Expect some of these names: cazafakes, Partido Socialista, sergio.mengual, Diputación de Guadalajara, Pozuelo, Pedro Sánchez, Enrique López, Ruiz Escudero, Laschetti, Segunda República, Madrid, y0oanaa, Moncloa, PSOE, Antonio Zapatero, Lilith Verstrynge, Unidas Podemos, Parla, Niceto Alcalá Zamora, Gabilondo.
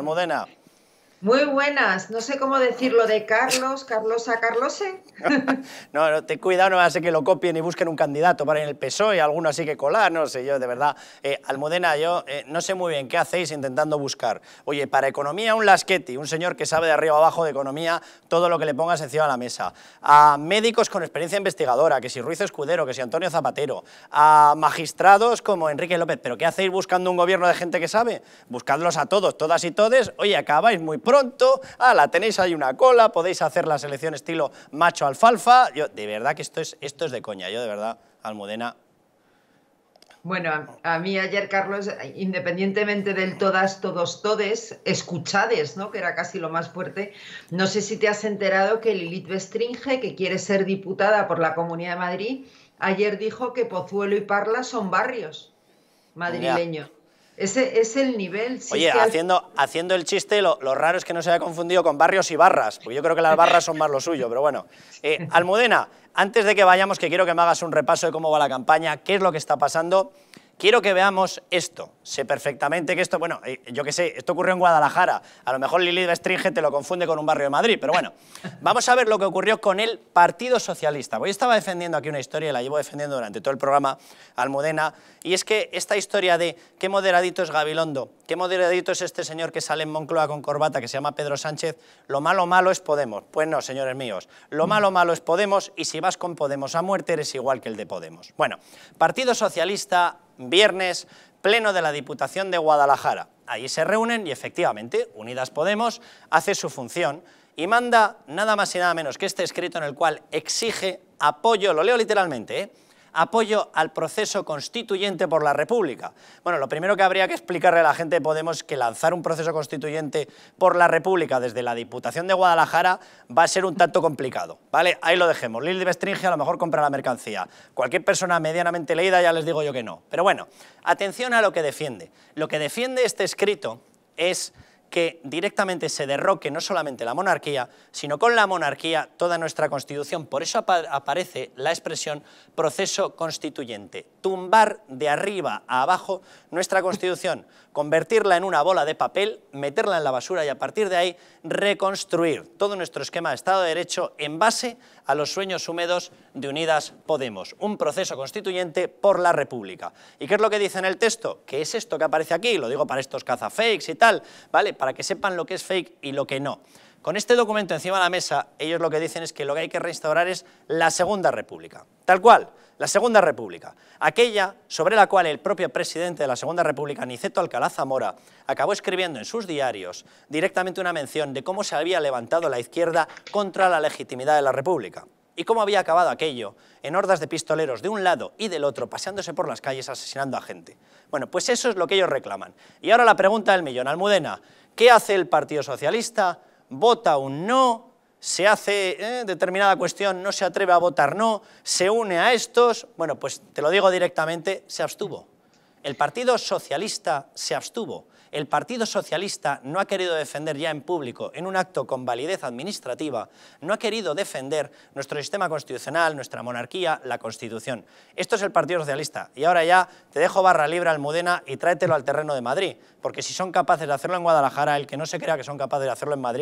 Almudena. Muy buenas, no sé cómo decirlo de Carlos, Carlosa, Carlose. No, ten cuidado, no va a ser que lo copien y busquen un candidato para en el PSOE, alguno así que colar, no sé yo, de verdad. Almudena, yo no sé muy bien qué hacéis intentando buscar. Oye, para economía un Laschetti, un señor que sabe de arriba abajo de economía todo lo que le pongas encima de la mesa. A médicos con experiencia investigadora, que si Ruiz Escudero, que si Antonio Zapatero. A magistrados como Enrique López. ¿Pero qué hacéis buscando un gobierno de gente que sabe? Buscadlos a todos, todas y todes. Oye, acabáis muy pronto, ala, tenéis ahí una cola, podéis hacer la selección estilo macho alfalfa. Yo, de verdad que esto es de coña, yo de verdad, Almudena. Bueno, a mí ayer, Carlos, independientemente del todas, todos, todes, escuchades, ¿no?, que era casi lo más fuerte, no sé si te has enterado que Lilith Verstrynge, que quiere ser diputada por la Comunidad de Madrid, ayer dijo que Pozuelo y Parla son barrios madrileños. Ya. Ese es el nivel. Si oye, haciendo el chiste, lo raro es que no se haya confundido con barrios y barras, porque yo creo que las barras son más lo suyo, pero bueno. Almudena, antes de que vayamos, que quiero que me hagas un repaso de cómo va la campaña, qué es lo que está pasando, quiero que veamos esto. Sé perfectamente que esto, bueno, yo qué sé, esto ocurrió en Guadalajara, a lo mejor Lilith Verstrynge te lo confunde con un barrio de Madrid, pero bueno, vamos a ver lo que ocurrió con el Partido Socialista. Hoy estaba defendiendo aquí una historia, y la llevo defendiendo durante todo el programa, Almudena, y es que esta historia de qué moderadito es Gabilondo, qué moderadito es este señor que sale en Moncloa con corbata, que se llama Pedro Sánchez, lo malo malo es Podemos. Pues no, señores míos, lo malo malo es Podemos, y si vas con Podemos a muerte eres igual que el de Podemos. Bueno, Partido Socialista, viernes, pleno de la Diputación de Guadalajara. Allí se reúnen y efectivamente Unidas Podemos hace su función y manda nada más y nada menos que este escrito en el cual exige apoyo, lo leo literalmente, apoyo al proceso constituyente por la República. Bueno, lo primero que habría que explicarle a la gente de Podemos es que lanzar un proceso constituyente por la República desde la Diputación de Guadalajara va a ser un tanto complicado, ¿vale? Ahí lo dejemos. Lilith Verstrynge a lo mejor compra la mercancía. Cualquier persona medianamente leída ya les digo yo que no. Pero bueno, atención a lo que defiende. Lo que defiende este escrito es que directamente se derroque no solamente la monarquía, sino con la monarquía toda nuestra Constitución. Por eso aparece la expresión proceso constituyente. Tumbar de arriba a abajo nuestra Constitución, convertirla en una bola de papel, meterla en la basura y a partir de ahí reconstruir todo nuestro esquema de Estado de Derecho en base a los sueños húmedos de Unidas Podemos. Un proceso constituyente por la República. ¿Y qué es lo que dice en el texto? Que es esto que aparece aquí, lo digo para estos cazafakes y tal, ¿vale? Para que sepan lo que es fake y lo que no. Con este documento encima de la mesa, ellos lo que dicen es que lo que hay que restaurar es la Segunda República. Tal cual, la Segunda República. Aquella sobre la cual el propio presidente de la Segunda República, Niceto Alcalá Zamora, acabó escribiendo en sus diarios directamente una mención de cómo se había levantado la izquierda contra la legitimidad de la República. Y cómo había acabado aquello en hordas de pistoleros de un lado y del otro, paseándose por las calles asesinando a gente. Bueno, pues eso es lo que ellos reclaman. Y ahora la pregunta del millón, Almudena, ¿qué hace el Partido Socialista? ¿Vota un no? ¿Se hace determinada cuestión? ¿No se atreve a votar no? ¿Se une a estos? Bueno, pues te lo digo directamente, se abstuvo. El Partido Socialista se abstuvo. El Partido Socialista no ha querido defender ya en público, en un acto con validez administrativa, no ha querido defender nuestro sistema constitucional, nuestra monarquía, la Constitución. Esto es el Partido Socialista. Y ahora ya te dejo barra libre, Almudena, y tráetelo al terreno de Madrid, porque si son capaces de hacerlo en Guadalajara, el que no se crea que son capaces de hacerlo en Madrid,